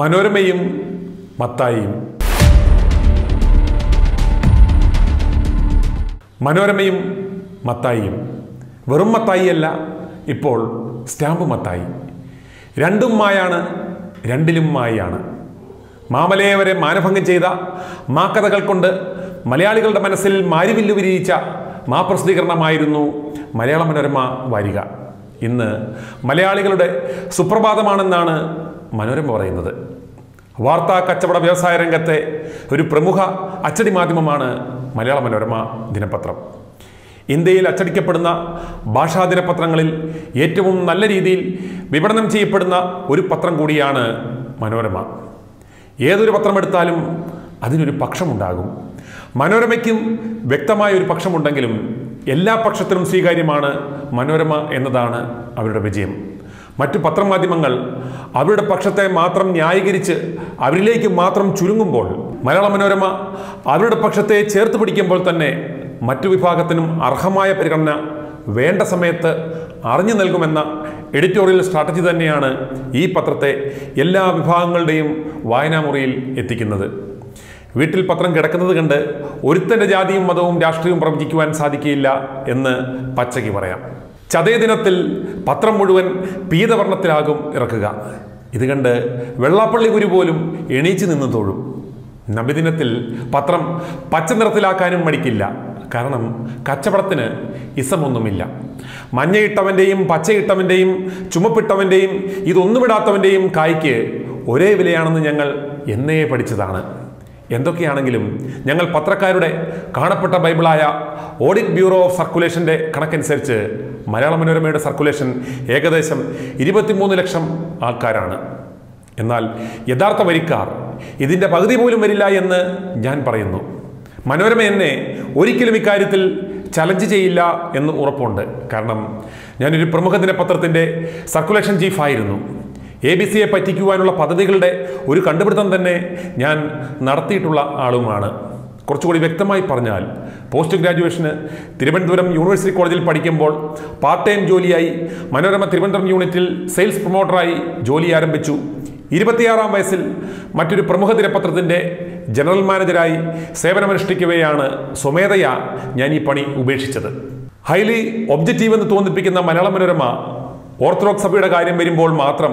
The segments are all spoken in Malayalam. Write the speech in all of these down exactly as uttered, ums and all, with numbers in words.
മനോരമയും മത്തായിയും. മനോരമയും മത്തായിയും, വെറും മത്തായിയല്ല, ഇപ്പോൾ സ്റ്റാമ്പ് മത്തായി. രണ്ടും മായാണ്, രണ്ടിലും മായാണ്. മാമലയെ വരെ മാനഭംഗം ചെയ്ത മാക്കഥകൾ കൊണ്ട് മലയാളികളുടെ മനസ്സിൽ മാരിവില്ലു വിരിയിച്ച മാപ്രസിദ്ധീകരണമായിരുന്നു മലയാള മനോരമ വാരിക. ഇന്ന് മലയാളികളുടെ സുപ്രഭാതമാണെന്നാണ് മനോരമ പറയുന്നത്. വാർത്താ കച്ചവട വ്യവസായ രംഗത്തെ ഒരു പ്രമുഖ അച്ചടി മാധ്യമമാണ് മലയാള മനോരമ ദിനപത്രം. ഇന്ത്യയിൽ അച്ചടിക്കപ്പെടുന്ന ഭാഷാ ദിനപത്രങ്ങളിൽ ഏറ്റവും നല്ല രീതിയിൽ വിപണനം ചെയ്യപ്പെടുന്ന ഒരു പത്രം കൂടിയാണ് മനോരമ. ഏതൊരു പത്രമെടുത്താലും അതിനൊരു പക്ഷമുണ്ടാകും. മനോരമയ്ക്കും വ്യക്തമായൊരു പക്ഷമുണ്ടെങ്കിലും എല്ലാ പക്ഷത്തിനും സ്വീകാര്യമാണ് മനോരമ എന്നതാണ് അവരുടെ വിജയം. മറ്റു പത്രമാധ്യമങ്ങൾ അവരുടെ പക്ഷത്തെ മാത്രം ന്യായീകരിച്ച് അവരിലേക്ക് മാത്രം ചുരുങ്ങുമ്പോൾ, മലയാള മനോരമ അവരുടെ പക്ഷത്തെ ചേർത്ത് പിടിക്കുമ്പോൾ തന്നെ മറ്റു വിഭാഗത്തിനും അർഹമായ പരിഗണന വേണ്ട സമയത്ത് അറിഞ്ഞു നൽകുമെന്ന എഡിറ്റോറിയൽ സ്ട്രാറ്റജി തന്നെയാണ് ഈ പത്രത്തെ എല്ലാ വിഭാഗങ്ങളുടെയും വായനാമുറിയിൽ എത്തിക്കുന്നത്. വീട്ടിൽ പത്രം കിടക്കുന്നത് കണ്ട് ഒരുത്തൻ്റെ ജാതിയും മതവും രാഷ്ട്രീയവും പ്രവചിക്കുവാൻ സാധിക്കില്ല എന്ന് പച്ചയ്ക്ക് പറയാം. ചതയ ദിനത്തിൽ പത്രം മുഴുവൻ പീതവർണ്ണത്തിലാകും ഇറക്കുക. ഇത് കണ്ട് വെള്ളാപ്പള്ളി ഗുരു പോലും എണീച്ചു നിന്ന് തോഴും. നബിദിനത്തിൽ പത്രം പച്ച നിറത്തിലാക്കാനും മടിക്കില്ല. കാരണം കച്ചവടത്തിന് ഇസമൊന്നുമില്ല. മഞ്ഞയിട്ടവൻ്റെയും പച്ചയിട്ടവൻ്റെയും ചുമപ്പിട്ടവൻ്റെയും ഇതൊന്നുമിടാത്തവൻ്റെയും കായ്ക്ക് ഒരേ വിലയാണെന്ന് ഞങ്ങൾ എന്നേ പഠിച്ചതാണ്. എന്തൊക്കെയാണെങ്കിലും ഞങ്ങൾ പത്രക്കാരുടെ കാണപ്പെട്ട ബൈബിളായ ഓഡിറ്റ് ബ്യൂറോ ഓഫ് സർക്കുലേഷൻ്റെ കണക്കനുസരിച്ച് മലയാള മനോരമയുടെ സർക്കുലേഷൻ ഏകദേശം ഇരുപത്തിമൂന്ന് ലക്ഷം ആൾക്കാരാണ്. എന്നാൽ യഥാർത്ഥ വരിക്കാർ ഇതിൻ്റെ പകുതി പോലും വരില്ല എന്ന് ഞാൻ പറയുന്നു. മനോരമ എന്നെ ഒരിക്കലും ഇക്കാര്യത്തിൽ ചലഞ്ച് ചെയ്യില്ല എന്ന് ഉറപ്പുണ്ട്. കാരണം ഞാനൊരു പ്രമുഖ ദിനപത്രത്തിൻ്റെ സർക്കുലേഷൻ ചീഫായിരുന്നു. എ ബി സിയെ പറ്റിക്കുവാനുള്ള പദ്ധതികളുടെ ഒരു കണ്ടുപിടുത്തം തന്നെ ഞാൻ നടത്തിയിട്ടുള്ള ആളുമാണ്. കുറച്ചുകൂടി വ്യക്തമായി പറഞ്ഞാൽ, പോസ്റ്റ് ഗ്രാജുവേഷന് തിരുവനന്തപുരം യൂണിവേഴ്സിറ്റി കോളേജിൽ പഠിക്കുമ്പോൾ പാർട്ട് ടൈം ജോലിയായി മനോരമ തിരുവനന്തപുരം യൂണിറ്റിൽ സെയിൽസ് പ്രൊമോട്ടറായി ജോലി ആരംഭിച്ചു. ഇരുപത്തിയാറാം വയസ്സിൽ മറ്റൊരു പ്രമുഖ ദിനപത്രത്തിൻ്റെ ജനറൽ മാനേജരായി സേവനമനുഷ്ഠിക്കവെയാണ് സ്വമേധയാ ഞാൻ ഈ പണി ഉപേക്ഷിച്ചത്. ഹൈലി ഒബ്ജക്റ്റീവ് എന്ന് തോന്നിപ്പിക്കുന്ന മലയാള മനോരമ ഓർത്തഡോക്സ് സഭയുടെ കാര്യം വരുമ്പോൾ മാത്രം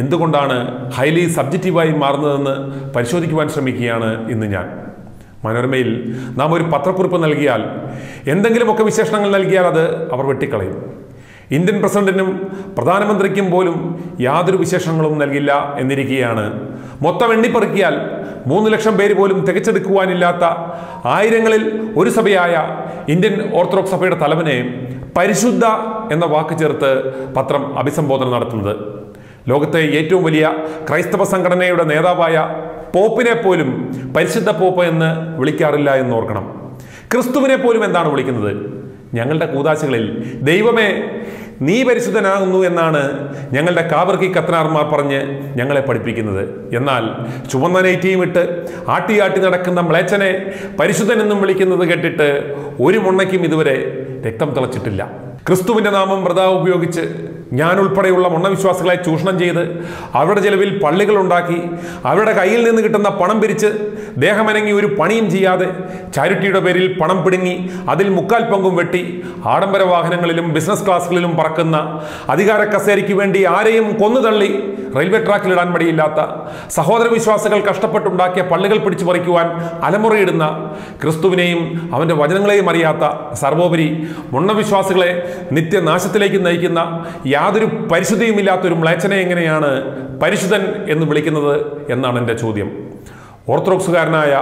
എന്തുകൊണ്ടാണ് ഹൈലി സബ്ജക്റ്റീവായി മാറുന്നതെന്ന് പരിശോധിക്കുവാൻ ശ്രമിക്കുകയാണ് ഇന്ന് ഞാൻ. മനോരമയിൽ നാം ഒരു പത്രക്കുറിപ്പ് നൽകിയാൽ, എന്തെങ്കിലുമൊക്കെ വിശേഷണങ്ങൾ നൽകിയാൽ അത് അവർ വെട്ടിക്കളയും. ഇന്ത്യൻ പ്രസിഡന്റിനും പ്രധാനമന്ത്രിക്കും പോലും യാതൊരു വിശേഷങ്ങളും നൽകില്ല എന്നിരിക്കുകയാണ്. മൊത്തം എണ്ണിപ്പറുക്കിയാൽ മൂന്ന് ലക്ഷം പേര് പോലും തികച്ചെടുക്കുവാനില്ലാത്ത ആയിരങ്ങളിൽ ഒരു സഭയായ ഇന്ത്യൻ ഓർത്തഡോക്സ് സഭയുടെ തലവനെ പരിശുദ്ധ എന്ന വാക്ക് ചേർത്ത് പത്രം അഭിസംബോധന നടത്തുന്നത്, ലോകത്തെ ഏറ്റവും വലിയ ക്രൈസ്തവ സംഘടനയുടെ നേതാവായ പോപ്പിനെ പോലും പരിശുദ്ധ പോപ്പ് എന്ന് വിളിക്കാറില്ല എന്നോർക്കണം. ക്രിസ്തുവിനെ പോലും എന്താണ് വിളിക്കുന്നത്? ഞങ്ങളുടെ കൂദാശകളിൽ ദൈവമേ നീ പരിശുദ്ധനാകുന്നു എന്നാണ് ഞങ്ങളുടെ കാവർക്കി കത്തനാർമാർ പറഞ്ഞ് ഞങ്ങളെ പഠിപ്പിക്കുന്നത്. എന്നാൽ ചുവന്ന നെറ്റിയും ഇട്ട് ആട്ടി ആട്ടി നടക്കുന്ന മ്ലേച്ഛനെ പരിശുദ്ധനെന്നും വിളിക്കുന്നത് കേട്ടിട്ട് ഒരു മുണ്ണയ്ക്കും ഇതുവരെ രക്തം തിളച്ചിട്ടില്ല. ക്രിസ്തുവിൻ്റെ നാമം വൃഥാവ് ഉപയോഗിച്ച് ഞാൻ ഉൾപ്പെടെയുള്ള മുണ്ണവിശ്വാസികളെ ചൂഷണം ചെയ്ത് അവരുടെ ചെലവിൽ പള്ളികളുണ്ടാക്കി അവരുടെ കയ്യിൽ നിന്ന് കിട്ടുന്ന പണം പിരിച്ച് ദേഹമനങ്ങി ഒരു പണിയും ചെയ്യാതെ ചാരിറ്റിയുടെ പേരിൽ പണം പിടുങ്ങി അതിൽ മുക്കാൽ പങ്കും വെട്ടി ആഡംബര വാഹനങ്ങളിലും ബിസിനസ് ക്ലാസ്സുകളിലും പറക്കുന്ന, അധികാര കസേരയ്ക്ക് വേണ്ടി ആരെയും കൊന്നുതള്ളി റെയിൽവേ ട്രാക്കിലിടാൻ മടിയില്ലാത്ത, സഹോദര വിശ്വാസികൾ കഷ്ടപ്പെട്ടുണ്ടാക്കിയ പള്ളികൾ പിടിച്ചു പറിക്കുവാൻ അലമുറയിടുന്ന, ക്രിസ്തുവിനെയും അവൻ്റെ വചനങ്ങളെയും അറിയാത്ത, സർവോപരി മുണ്ണവിശ്വാസികളെ നിത്യനാശത്തിലേക്ക് നയിക്കുന്ന, യാതൊരു പരിശുദ്ധിയുമില്ലാത്തൊരു മ്ലേച്ഛനെ എങ്ങനെയാണ് പരിശുദ്ധൻ എന്ന് വിളിക്കുന്നത് എന്നാണ് എൻ്റെ ചോദ്യം. ഓർത്തഡോക്സുകാരനായ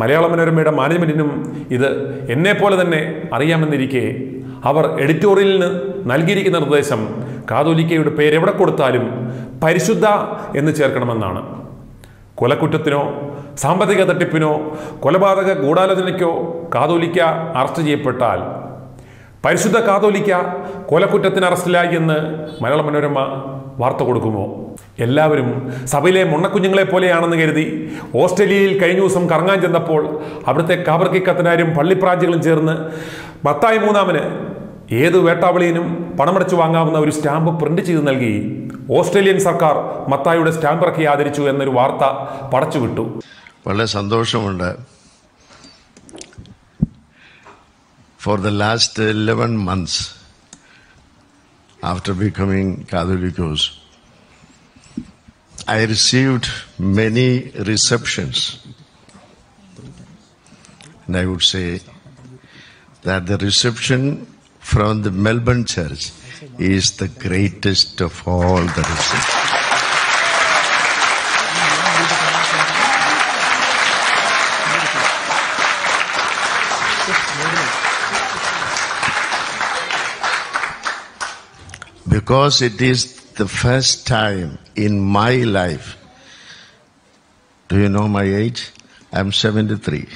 മലയാള മനോരമയുടെ മാനേജ്മെൻറ്റിനും ഇത് എന്നെപ്പോലെ തന്നെ അറിയാമെന്നിരിക്കെ അവർ എഡിറ്റോറിയലിന് നൽകിയിരിക്കുന്ന നിർദ്ദേശം കാതോലിക്കയുടെ പേരെവിടെ കൊടുത്താലും പരിശുദ്ധ എന്ന് ചേർക്കണമെന്നാണ്. കൊലക്കുറ്റത്തിനോ സാമ്പത്തിക തട്ടിപ്പിനോ കൊലപാതക ഗൂഢാലോചനയ്ക്കോ കാതോലിക്ക അറസ്റ്റ് ചെയ്യപ്പെട്ടാൽ പരിശുദ്ധ കാതോലിക്ക കൊലക്കുറ്റത്തിന് അറസ്റ്റിലായി എന്ന് മലയാള മനോരമ വാർത്ത കൊടുക്കുമോ? എല്ലാവരും സഭയിലെ മുണ്ണക്കുഞ്ഞുങ്ങളെ പോലെയാണെന്ന് കരുതി ഓസ്ട്രേലിയയിൽ കഴിഞ്ഞ ദിവസം കറങ്ങാൻ ചെന്നപ്പോൾ അവിടുത്തെ കാവർക്കി കത്തനാരും പള്ളിപ്രാജികളും ചേർന്ന് മത്തായി മൂന്നാമന് ഏത് വേട്ടാവളിയിനും പണമടച്ചു വാങ്ങാവുന്ന ഒരു സ്റ്റാമ്പ് പ്രിന്റ് ചെയ്ത് നൽകി ഓസ്ട്രേലിയൻ സർക്കാർ മത്തായിയുടെ സ്റ്റാമ്പ് ഇറക്കി ആദരിച്ചു എന്നൊരു വാർത്ത പടച്ചുവിട്ടു. വളരെ സന്തോഷമുണ്ട്. For the last eleven months, after becoming Catholicos, I received many receptions, and I would say that the reception from the Melbourne Church is the greatest of all the receptions. Because it is the first time in my life. Do you know my age? I'm seventy-three.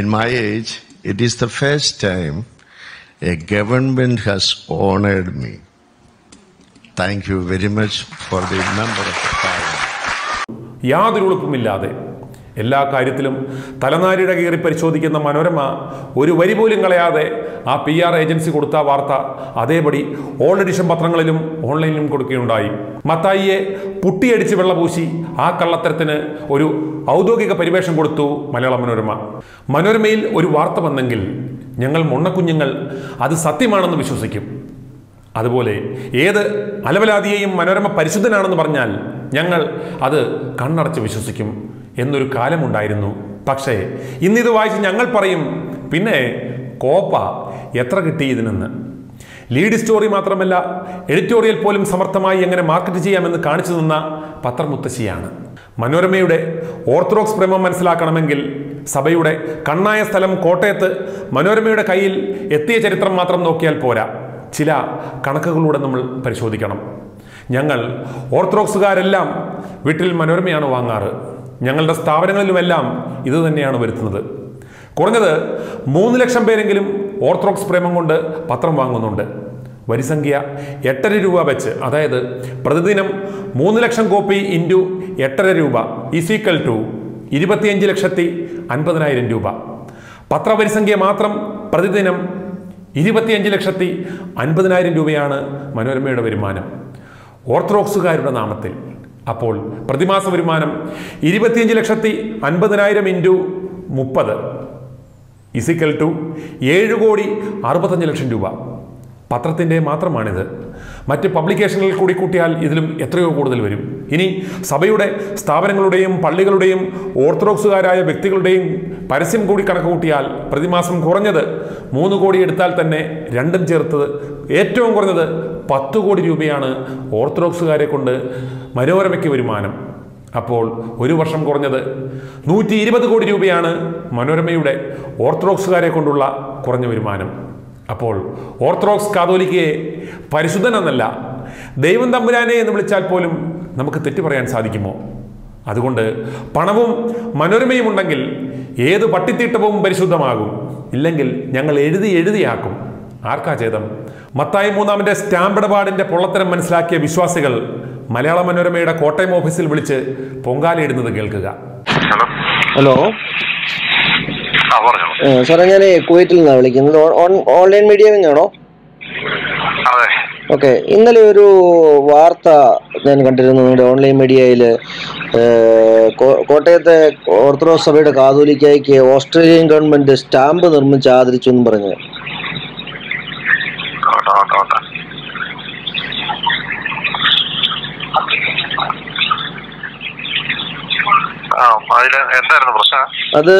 In my age, it is the first time a government has honored me. Thank you very much for the member of the Parliament. യാതൊരുളുപ്പുമില്ലാതെ എല്ലാ കാര്യത്തിലും തലനാരിഴ കയറി പരിശോധിക്കുന്ന മനോരമ ഒരു വരി പോലും കളയാതെ ആ പി ആർ ഏജൻസി കൊടുത്ത വാർത്ത അതേപടി ഓൾ എഡിഷൻ പത്രങ്ങളിലും ഓൺലൈനിലും കൊടുക്കുകയുണ്ടായി. മത്തായിയെ പുട്ടിയടിച്ച് വെള്ളപൂശി ആ കള്ളത്തരത്തിന് ഒരു ഔദ്യോഗിക പരിവേഷം കൊടുത്തു മലയാള മനോരമ. മനോരമയിൽ ഒരു വാർത്ത വന്നെങ്കിൽ ഞങ്ങൾ മുണ്ണക്കുഞ്ഞുങ്ങൾ അത് സത്യമാണെന്ന് വിശ്വസിക്കും. അതുപോലെ ഏത് അലവലാതിയെയും മനോരമ പരിശുദ്ധനാണെന്ന് പറഞ്ഞാൽ ഞങ്ങൾ അത് കണ്ണടച്ച് വിശ്വസിക്കും എന്നൊരു കാലമുണ്ടായിരുന്നു. പക്ഷേ ഇന്നിത് വായിച്ച് ഞങ്ങൾ പറയും, പിന്നെ കോപ്പ എത്ര കിട്ടി ഇതിനെന്ന്. ലീഡ് സ്റ്റോറി മാത്രമല്ല എഡിറ്റോറിയൽ പോലും സമർത്ഥമായി എങ്ങനെ മാർക്കറ്റ് ചെയ്യാമെന്ന് കാണിച്ചു തന്ന പത്രമുത്തശ്ശിയാണ്. മനോരമയുടെ ഓർത്തഡോക്സ് പ്രേമം മനസ്സിലാക്കണമെങ്കിൽ സഭയുടെ കണ്ണായ സ്ഥലം കോട്ടയത്ത് മനോരമയുടെ കയ്യിൽ എത്തിയ ചരിത്രം മാത്രം നോക്കിയാൽ പോരാ, ചില കണക്കുകളൂടെ നമ്മൾ പരിശോധിക്കണം. ഞങ്ങൾ ഓർത്തഡോക്സുകാരെല്ലാം വീട്ടിൽ മനോരമയാണ് വാങ്ങാറ്. ഞങ്ങളുടെ സ്ഥാപനങ്ങളിലുമെല്ലാം ഇത് തന്നെയാണ് വരുത്തുന്നത്. കുറഞ്ഞത് മൂന്ന് ലക്ഷം പേരെങ്കിലും ഓർത്തഡോക്സ് പ്രേമം കൊണ്ട് പത്രം വാങ്ങുന്നുണ്ട്. വരിസംഖ്യ എട്ടര രൂപ വെച്ച്, അതായത് പ്രതിദിനം മൂന്ന് ലക്ഷം കോപ്പി ഇൻറ്റു എട്ടര രൂപ ഈസിക്വൽ ടു ഇരുപത്തിയഞ്ച് ലക്ഷത്തി അൻപതിനായിരം രൂപ. പത്രവരിസംഖ്യ മാത്രം പ്രതിദിനം ഇരുപത്തിയഞ്ച് ലക്ഷത്തി അൻപതിനായിരം രൂപയാണ് മനോരമയുടെ വരുമാനം ഓർത്തഡോക്സുകാരുടെ നാമത്തിൽ. അപ്പോൾ പ്രതിമാസ വരുമാനം ഇരുപത്തിയഞ്ച് ലക്ഷത്തി അൻപതിനായിരം ഇൻറ്റു മുപ്പത് ഇസിക്കൽ ടു ഏഴ് കോടി അറുപത്തഞ്ച് ലക്ഷം രൂപ. പത്രത്തിൻ്റെ മാത്രമാണിത്. മറ്റ് പബ്ലിക്കേഷനുകളിൽ കൂടി കൂട്ടിയാൽ ഇതിലും എത്രയോ കൂടുതൽ വരും. ഇനി സഭയുടെ സ്ഥാപനങ്ങളുടെയും പള്ളികളുടെയും ഓർത്തഡോക്സുകാരായ വ്യക്തികളുടെയും പരസ്യം കൂടി കണക്ക് കൂട്ടിയാൽ പ്രതിമാസം കുറഞ്ഞത് മൂന്ന് കോടി എടുത്താൽ തന്നെ രണ്ടും ചേർത്തത് ഏറ്റവും കുറഞ്ഞത് പത്ത് കോടി രൂപയാണ് ഓർത്തഡോക്സുകാരെ കൊണ്ട് മനോരമയ്ക്ക് വരുമാനം. അപ്പോൾ ഒരു വർഷം കുറഞ്ഞത് നൂറ്റി ഇരുപത് കോടി രൂപയാണ് മനോരമയുടെ ഓർത്തഡോക്സുകാരെ കൊണ്ടുള്ള കുറഞ്ഞ വരുമാനം. അപ്പോൾ ഓർത്തഡോക്സ് കാതോലിക്കയെ പരിശുദ്ധനെന്നല്ല, ദൈവം തമ്പുരാനെ എന്ന് വിളിച്ചാൽ പോലും നമുക്ക് തെറ്റു പറയാൻ സാധിക്കുമോ? അതുകൊണ്ട് പണവും മനോരമയും ഉണ്ടെങ്കിൽ ഏത് പട്ടിത്തീട്ടവും പരിശുദ്ധമാകും, ഇല്ലെങ്കിൽ ഞങ്ങൾ എഴുതി എഴുതിയാക്കും. ആർക്കാ ചേതം? മത്തായി മൂന്നാമന്റെ സ്റ്റാമ്പ് ഇടപാടിന്റെ പൊള്ളത്തരം മനസ്സിലാക്കിയ വിശ്വാസികൾ മലയാള മനോരമയുടെ കോട്ടയം ഓഫീസിൽ വിളിച്ച് പൊങ്കാലയിടുന്നത് കേൾക്കുക. ഹലോ സാറേ, ഞാൻ കുവൈറ്റിൽ നിന്നാണ് വിളിക്കുന്നത്. ഓൺലൈൻ മീഡിയ തന്നെയാണോ? ഓക്കെ. ഇന്നലെ ഒരു വാർത്ത ഞാൻ കണ്ടിരുന്നു ഓൺലൈൻ മീഡിയയിൽ. കോട്ടയത്തെ ഓർത്തഡോക്സ് സഭയുടെ കാതോലിക്കയ്ക്ക് ഓസ്ട്രേലിയൻ ഗവൺമെന്റ് സ്റ്റാമ്പ് നിർമ്മിച്ച് ആദരിച്ചു എന്ന് പറഞ്ഞു. അത്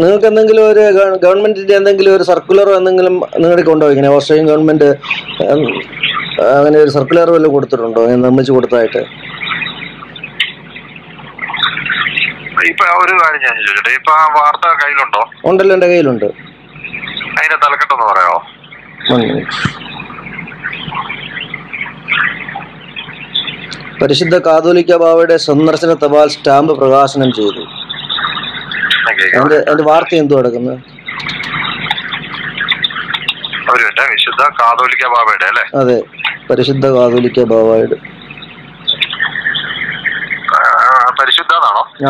നിങ്ങൾക്ക് എന്തെങ്കിലും ഒരു ഗവൺമെന്റിന്റെ എന്തെങ്കിലും ഒരു സർക്കുലറോ എന്തെങ്കിലും നിങ്ങളുടെ കൊണ്ടോ ഇങ്ങനെ ഓസ്ട്രേലിയൻ ഗവൺമെന്റ് അങ്ങനെ ഒരു സർക്കുലർ വല്ലതും കൊടുത്തിട്ടുണ്ടോ നിർമ്മിച്ചു കൊടുത്തതായിട്ട്? ഉണ്ടല്ലോ, എന്റെ കയ്യിലുണ്ട്. പരിശുദ്ധ കാതോലിക്ക ബാവയുടെ സന്ദർശന തപാൽ സ്റ്റാമ്പ് പ്രകാശനം ചെയ്തു. അതിന്റെ വാർത്ത എന്തു കിടക്കുന്നത്? അതെ, പരിശുദ്ധ കാതോലിക്ക ബാവയുടെ.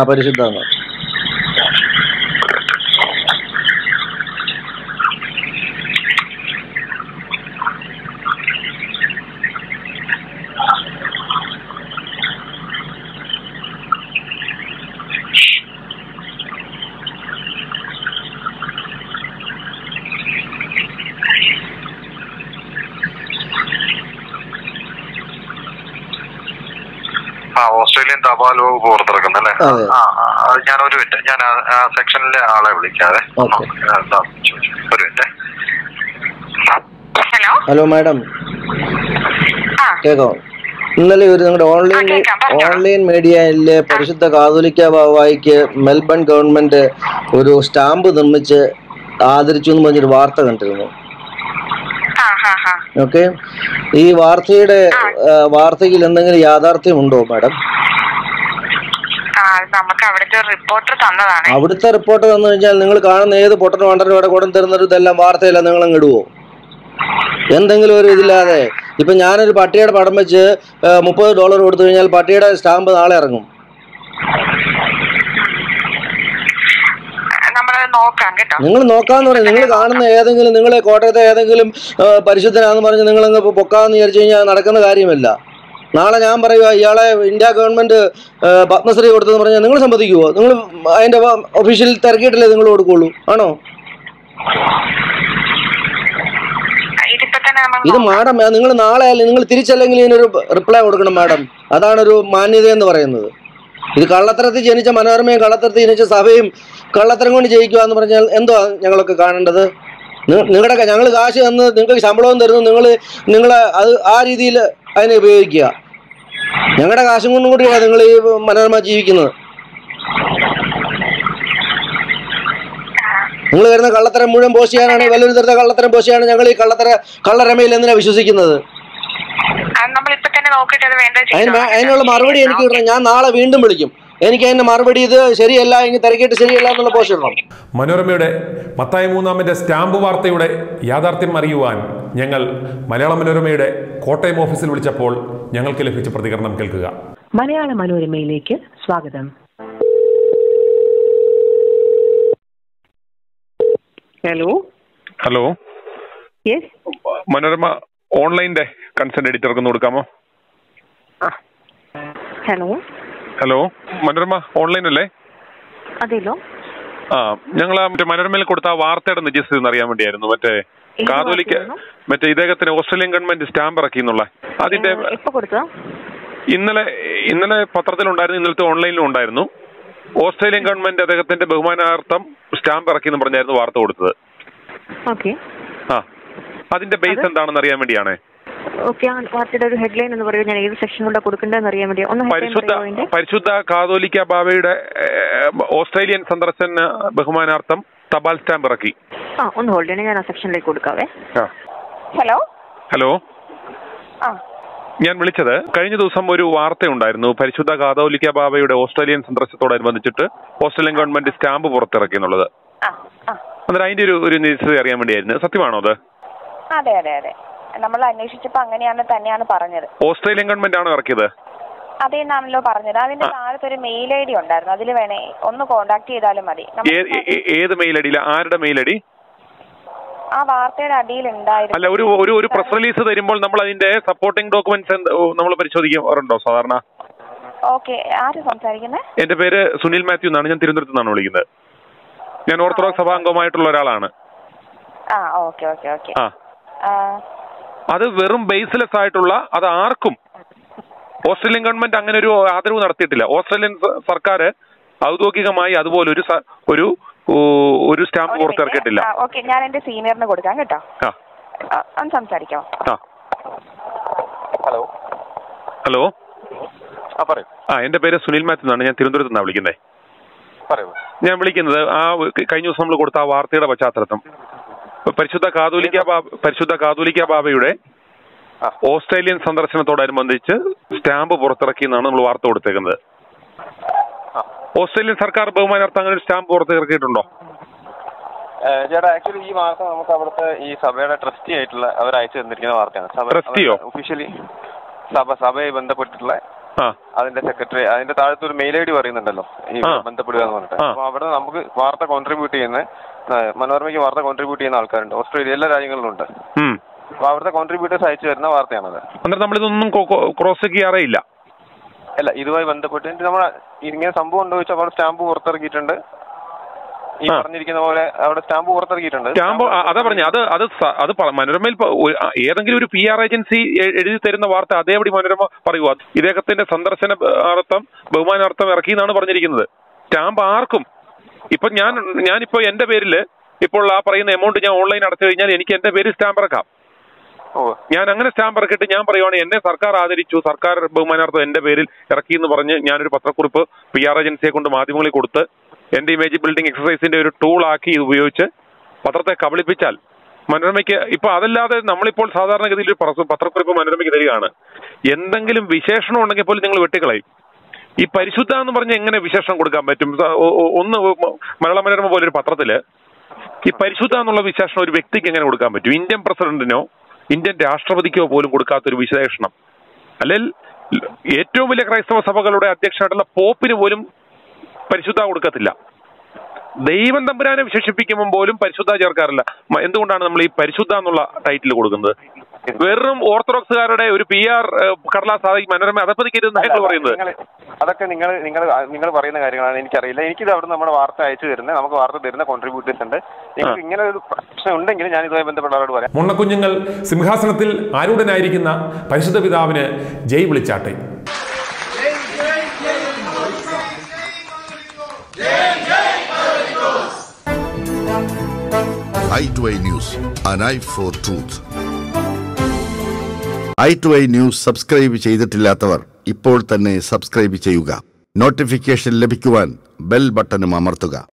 ആ, പരിശുദ്ധാണോ? ഓസ്ട്രേലിയൻ തപാൽ വകുപ്പ് പുറത്തിറക്കുന്നല്ലേ? ആ, ഞാനൊരു മിനിറ്റ്, ഞാൻ സെക്ഷനിലെ ആളെ വിളിക്കാതെ. ഒരു മിനിറ്റ്. ഹലോ ഹലോ മാഡം, കേൾക്കോ? ഇന്നലെ ഒരു നിങ്ങളുടെ ഓൺലൈൻ ഓൺലൈൻ മീഡിയയിലെ പരിശുദ്ധ കാതോലിക്ക ബാവായിക്ക് മെൽബൺ ഗവൺമെന്റ് ഒരു സ്റ്റാമ്പ് നിർമ്മിച്ച് ആദരിച്ചു എന്ന് പറഞ്ഞൊരു വാർത്ത കണ്ടിരുന്നു. ഓക്കെ, ഈ വാർത്തയുടെ വാർത്തയിൽ എന്തെങ്കിലും യാഥാർത്ഥ്യം ഉണ്ടോ മാഡം? അവിടുത്തെ റിപ്പോർട്ട് തന്നു കഴിഞ്ഞാൽ നിങ്ങൾ കാണുന്ന ഏത് പൊട്ടൻ വണ്ടനും ഇവിടെ കൊണ്ടു തരുന്നൊരു ഇതെല്ലാം വാർത്തയല്ല, നിങ്ങൾ ഇടുവോ എന്തെങ്കിലും ഒരു ഇതില്ലാതെ? ഇപ്പൊ ഞാനൊരു പട്ടിയുടെ പടം വെച്ച് മുപ്പത് ഡോളർ കൊടുത്തു കഴിഞ്ഞാൽ പട്ടിയുടെ സ്റ്റാമ്പ് നാളെ ഇറങ്ങും. നിങ്ങൾ നോക്കാന്ന് പറയും. നിങ്ങൾ കാണുന്ന ഏതെങ്കിലും, നിങ്ങളെ കോട്ടയത്തെ ഏതെങ്കിലും പരിശുദ്ധനാന്ന് പറഞ്ഞ് നിങ്ങളങ്ങ് പൊക്കാന്ന് വിചാരിച്ചു കഴിഞ്ഞാൽ നടക്കുന്ന കാര്യമല്ല. നാളെ ഞാൻ പറയുക ഇയാളെ ഇന്ത്യ ഗവൺമെന്റ് പത്മശ്രീ കൊടുത്തെന്ന് പറഞ്ഞാൽ നിങ്ങൾ സമ്മതിക്കുവോ? നിങ്ങൾ അതിന്റെ ഒഫീഷ്യൽ തിരക്കിയിട്ടല്ലേ നിങ്ങൾ കൊടുക്കുള്ളൂ, ആണോ? ഇത് മാഡം, നിങ്ങൾ നാളെ നിങ്ങൾ തിരിച്ചല്ലെങ്കിൽ ഇതിനൊരു റിപ്ലൈ കൊടുക്കണം മാഡം. അതാണൊരു മാന്യത എന്ന് പറയുന്നത്. ഇത് കള്ളത്തരത്തിൽ ജനിച്ച മനോരമയും കള്ളത്തരത്തിൽ ജനിച്ച സഭയും കള്ളത്തരം കൊണ്ട് ജയിക്കുക എന്ന് പറഞ്ഞാൽ എന്തോ ഞങ്ങളൊക്കെ കാണേണ്ടത്? നിങ്ങളുടെ ഞങ്ങൾ കാശ് തന്ന് നിങ്ങൾക്ക് ശമ്പളവും തരുന്നു, നിങ്ങൾ നിങ്ങൾ അത് ആ രീതിയിൽ അതിനെ ഉപയോഗിക്കുക. ഞങ്ങളുടെ കാശും കൊണ്ടും കൂടിയാണ് നിങ്ങൾ ഈ മനോരമ ജീവിക്കുന്നത്. നിങ്ങൾ വരുന്ന കള്ളത്തരം മുഴുവൻ പോസ്റ്റ് ചെയ്യാനാണ്, വലിയൊരു തരത്തെ കള്ളത്തരം പോസ്റ്റ് ചെയ്യാനാണ്. ഞങ്ങൾ ഈ കള്ളത്തര കള്ളരമയിൽ എന്തിനാണ് വിശ്വസിക്കുന്നത്? അതിനുള്ള മറുപടി എനിക്ക് കിട്ടണം. ഞാൻ നാളെ വീണ്ടും വിളിക്കും. എനിക്ക് അതിന്റെ മറുപടി ഇത് ശരിയല്ല, എനിക്ക് തിരക്കിയിട്ട് ശരിയല്ല എന്നുള്ള പോസ്റ്റ് ഇടണം. മനോരമയുടെ മത്തായി മൂന്നാമന്റെ സ്റ്റാമ്പ് വാർത്തയുടെ യാഥാർത്ഥ്യം അറിയുവാൻ ഞങ്ങൾ മലയാള മനോരമയുടെ കോട്ടയം ഓഫീസിൽ വിളിച്ചപ്പോൾ ഞങ്ങൾക്ക് ലഭിച്ച പ്രതികരണം കേൾക്കുക. മലയാള മനോരമയിലേക്ക് സ്വാഗതം. ഹലോ ഹലോ, മനോരമ ഓൺലൈൻ്റെ കൺസെന്റ് എഡിറ്റർക്ക് ഒന്ന് കൊടുക്കാമോ? ഹലോ ഹലോ, മനോരമ ഓൺലൈൻ അല്ലേ? അതെല്ലോ. ആ, ഞങ്ങൾ മറ്റേ മനോരമയിൽ കൊടുത്ത ആ വാർത്തയുടെ നിജസ്ഥിതി അറിയാൻ വേണ്ടിയായിരുന്നു. മറ്റേ കാതോലിക്ക മറ്റേ ഇദ്ദേഹത്തിന് ഓസ്ട്രേലിയൻ ഗവൺമെന്റ് സ്റ്റാമ്പ് ഇറക്കി എന്നുള്ള അതിന്റെ ഇന്നലെ ഇന്നലെ പത്രത്തിലുണ്ടായിരുന്നു, ഇന്നലത്തെ ഓൺലൈനിലും ഉണ്ടായിരുന്നു. ഓസ്ട്രേലിയൻ ഗവൺമെന്റ് അദ്ദേഹത്തിന്റെ ബഹുമാനാർത്ഥം സ്റ്റാമ്പ് ഇറക്കി എന്ന് പറഞ്ഞായിരുന്നു വാർത്ത കൊടുത്തത്. ഓക്കെ, ആ അതിന്റെ ബേസ് എന്താണെന്ന് അറിയാൻ വേണ്ടിയാണ്. പരിശുദ്ധ പരിശുദ്ധ കാതോലിക്ക ബാവയുടെ ഓസ്ട്രേലിയൻ സന്ദർശന ബഹുമാനാർത്ഥം തപാൽ സ്റ്റാമ്പ് ഇറക്കി. ഹലോ ഹലോ, ഞാൻ വിളിച്ചത് കഴിഞ്ഞ ദിവസം ഒരു വാർത്തയുണ്ടായിരുന്നു. പരിശുദ്ധ കാതോലിക്ക ബാവയുടെ ഓസ്ട്രേലിയൻ സന്ദർശനത്തോടനുബന്ധിച്ചിട്ട് ഓസ്ട്രേലിയൻ ഗവൺമെന്റ് സ്റ്റാമ്പ് പുറത്തിറക്കി എന്നുള്ളത്. അന്നേരം അതിന്റെ ഒരു ഒരു നിശ്ചിത അറിയാൻ വേണ്ടിയായിരുന്നു. സത്യമാണോ അത്? അതെ അതെ അതെ, നമ്മൾ അന്വേഷിച്ചപ്പോൾ അങ്ങനെയാണ് തന്നെയാണ് പറഞ്ഞത്. ഓസ്ട്രേലിയൻ ഗവൺമെന്റ് ആണോ ഇറക്കിയത്? അതേന്നാണല്ലോ പറഞ്ഞത്. അതിന്റെ താഴത്ത് ഒരു മെയിൽ ഐ ഡി ഉണ്ടായിരുന്നു, അതിൽ വേണേ ഒന്ന് കോണ്ടാക്ട് ചെയ്താലും മതി. ഏത് മെയിൽ ഐ ഡി? ആരുടെ മെയിൽ ഐ ഡി? ആ വാർത്തയുടെ അടിയിൽ ഉണ്ടായിരുന്നു. അല്ല, ഒരു ഒരു ഒരു പ്രസ് റിലീസ് തരുമ്പോൾ നമ്മൾ അതിന്റെ സപ്പോർട്ടിംഗ് ഡോക്യുമെന്റ്സ് നമ്മൾ പരിശോധിക്കാറുണ്ടോ സാധാരണ? ഓക്കെ, ആര് സംസാരിക്കുന്നത്? എന്റെ പേര് സുനിൽ മാത്യു എന്നാണ്, ഞാൻ തിരുവനന്തപുരത്ത് നിന്നാണ് വിളിക്കുന്നത്. ഞാൻ ഓർത്തഡോക്സ് സഭാംഗമായിട്ടുള്ള ഒരാളാണ്. ആ ഓക്കെ ഓക്കെ ഓക്കെ. അത് വെറും ബേസ്ലെസ് ആയിട്ടുള്ള, അത് ആർക്കും ഓസ്ട്രേലിയൻ ഗവൺമെന്റ് അങ്ങനെ ഒരു ആദരവ് നടത്തിയിട്ടില്ല. ഓസ്ട്രേലിയൻ സർക്കാർ ഔദ്യോഗികമായി അതുപോലെ ഒരു ഒരു ഒരു സ്റ്റാമ്പ് പുറത്തിറക്കിയിട്ടില്ല. ഓക്കെ, ഞാൻ എന്റെ സീനിയറിന് കൊടുക്കാം കേട്ടോ. ഒന്ന് സംസാരിക്കാം. ഹലോ ഹലോ, ആ പറയൂ. ആ എന്റെ പേര് സുനിൽ മാത്യു എന്നാണ്, ഞാൻ തിരുവനന്തപുരത്ത് നിന്നാണ് വിളിക്കുന്നത്. പറയൂ. ഞാൻ വിളിക്കുന്നത് ആ കഴിഞ്ഞ ദിവസം നമ്മൾ കൊടുത്ത ആ വാർത്തയുടെ പശ്ചാത്തലം, പരിശുദ്ധ കാതോലിക്ക പരിശുദ്ധ കാതോലിക്ക ബാബയുടെ ഓസ്ട്രേലിയൻ സന്ദർശനത്തോടനുബന്ധിച്ച് സ്റ്റാമ്പ് പുറത്തിറക്കി എന്നാണ് നമ്മൾ വാർത്ത കൊടുത്തേക്കുന്നത്. ഓസ്ട്രേലിയൻ സർക്കാർ ബഹുമാനാർത്ഥം അങ്ങനെ ഒരു സ്റ്റാമ്പ് പുറത്തിറക്കിയിട്ടുണ്ടോ? ചേട്ടാ, ആക്ച്വലി ഈ വാർത്ത നമുക്ക് അവിടുത്തെ ഈ സഭയുടെ ട്രസ്റ്റി ആയിട്ടുള്ള അവർ അയച്ചു തന്നിരിക്കുന്ന വാർത്തയാണ്. ട്രസ്റ്റിയോ? ഒഫീഷ്യലി സഭ സഭയെ ബന്ധപ്പെട്ടിട്ടുള്ള അതിന്റെ സെക്രട്ടറി. അതിന്റെ താഴത്തെ ഒരു മെയിൽ ഐ ഡി പറയുന്നുണ്ടല്ലോ ഈ ബന്ധപ്പെടുക എന്ന് പറഞ്ഞിട്ട്. അപ്പൊ അവിടെ നമുക്ക് വാർത്ത കോൺട്രിബ്യൂട്ട് ചെയ്യുന്ന മനോരമയ്ക്ക് വാർത്ത കോൺട്രിബ്യൂട്ട് ചെയ്യുന്ന ആൾക്കാരുണ്ട് ഓസ്ട്രേലിയ എല്ലാ രാജ്യങ്ങളിലും ഉണ്ട്. അപ്പൊ അവിടുത്തെ കോൺട്രിബ്യൂട്ടേഴ്സ് അയച്ചു വരുന്ന വാർത്തയാണത്. അന്നേരം നമ്മളിതൊന്നും ക്രോസ് ചെക്ക് ചെയ്യാറേയില്ല. അല്ല, ഇതുമായി ബന്ധപ്പെട്ട് നമ്മൾ ഇങ്ങനെ സംഭവം ഉണ്ടോ ചോദിച്ചാൽ സ്റ്റാമ്പ് പുറത്തിറക്കിയിട്ടുണ്ട്. ഈ പറഞ്ഞിരിക്കുന്ന പോലെ അവിടെ സ്റ്റാമ്പ് പുറത്തിറക്കിയിട്ടുണ്ട്. സ്റ്റാമ്പ് അതാ പറഞ്ഞ അത് അത് അത് മനോരമയിൽ ഏതെങ്കിലും ഒരു പി ആർ ഏജൻസി എഴുതി തരുന്ന വാർത്ത അതേപടി മനോരമ പറയുക ഇദ്ദേഹത്തിന്റെ സന്ദർശന അർത്ഥം ബഹുമാനാർത്ഥം ഇറക്കി എന്നാണ് പറഞ്ഞിരിക്കുന്നത്. സ്റ്റാമ്പ് ആർക്കും ഇപ്പൊ ഞാൻ ഞാനിപ്പോ എന്റെ പേരില് ഇപ്പോൾ ആ പറയുന്ന എമൗണ്ട് ഞാൻ ഓൺലൈൻ അടച്ചു കഴിഞ്ഞാൽ എനിക്ക് എന്റെ പേരിൽ സ്റ്റാമ്പ് ഇറക്കാം. ഞാൻ അങ്ങനെ സ്റ്റാമ്പ് ഇറക്കിയിട്ട് ഞാൻ പറയുവാണ് എന്നെ സർക്കാർ ആദരിച്ചു, സർക്കാർ ബഹുമാനാർത്ഥം എന്റെ പേരിൽ ഇറക്കി എന്ന് പറഞ്ഞ് ഞാനൊരു പത്രക്കുറിപ്പ് പി ആർ ഏജൻസിയെ കൊണ്ട് മാധ്യമങ്ങളിൽ കൊടുത്ത് എന്റെ ഇമേജ് ബിൽഡിംഗ് എക്സസൈസിന്റെ ഒരു ടൂൾ ആക്കി ഉപയോഗിച്ച് പത്രത്തെ കബളിപ്പിച്ചാൽ മനോരമയ്ക്ക് ഇപ്പൊ അതല്ലാതെ നമ്മളിപ്പോൾ സാധാരണഗതിയിൽ ഒരു പത്രക്കുറിപ്പ് മനോരമയ്ക്ക് തരികയാണ്, എന്തെങ്കിലും വിശേഷണം ഉണ്ടെങ്കിൽ പോലും നിങ്ങൾ വെട്ടിക്കളയും. ഈ പരിശുദ്ധ എന്ന് പറഞ്ഞാൽ എങ്ങനെ വിശേഷണം കൊടുക്കാൻ പറ്റും? ഒന്ന് മലയാള മനോരമ പോലൊരു പത്രത്തില് ഈ പരിശുദ്ധ എന്നുള്ള വിശേഷണം ഒരു വ്യക്തിക്ക് എങ്ങനെ കൊടുക്കാൻ പറ്റും? ഇന്ത്യൻ പ്രസിഡന്റിനോ ഇന്ത്യൻ രാഷ്ട്രപതിക്കോ പോലും കൊടുക്കാത്തൊരു വിശേഷണം. അല്ലെങ്കിൽ ഏറ്റവും വലിയ ക്രൈസ്തവ സഭകളുടെ അധ്യക്ഷനായിട്ടുള്ള പോപ്പിന് പോലും പരിശുദ്ധ കൊടുക്കത്തില്ല. ദൈവം തമ്പുരാനെ വിശേഷിപ്പിക്കുമ്പോൾ പോലും പരിശുദ്ധ ചേർക്കാറില്ല. എന്തുകൊണ്ടാണ് നമ്മൾ ഈ പരിശുദ്ധ എന്നുള്ള ടൈറ്റിൽ കൊടുക്കുന്നത്? വെറും ഓർത്തഡോക്സുകാരുടെ ഒരു പി ആർ കടലാസ് മനോരമ അതപ്പതിക്കരുതെന്നാണ് പറയുന്നത്. അതൊക്കെ നിങ്ങൾ നിങ്ങൾ നിങ്ങൾ പറയുന്ന കാര്യങ്ങളാണ്, എനിക്കറിയില്ല. എനിക്കിത് അവിടെ നമ്മുടെ വാർത്ത അയച്ചു തരുന്നത്, നമുക്ക് വാർത്ത തരുന്ന കോൺട്രിബ്യൂട്ടേഴ്സ് ഉണ്ട്. നിങ്ങൾക്ക് ഇങ്ങനെ ഒരു പ്രശ്നം ഉണ്ടെങ്കിൽ ഞാൻ ഇതുമായി ബന്ധപ്പെട്ടവരോട് പറയാം. മുണ്ണക്കുഞ്ഞുങ്ങൾ സിംഹാസനത്തിൽ ആരൂഢനായിരിക്കുന്ന പരിശുദ്ധ പിതാവിന് ജയ് വിളിച്ചാട്ടെ. I two A News, an eye for truth. I two A News subscribe ചെയ്തിട്ടില്ലാത്തവർ ഇപ്പോൾ തന്നെ സബ്സ്ക്രൈബ് ചെയ്യുക. നോട്ടിഫിക്കേഷൻ ലഭിക്കുവാൻ ബെൽ ബട്ടണും അമർത്തുക.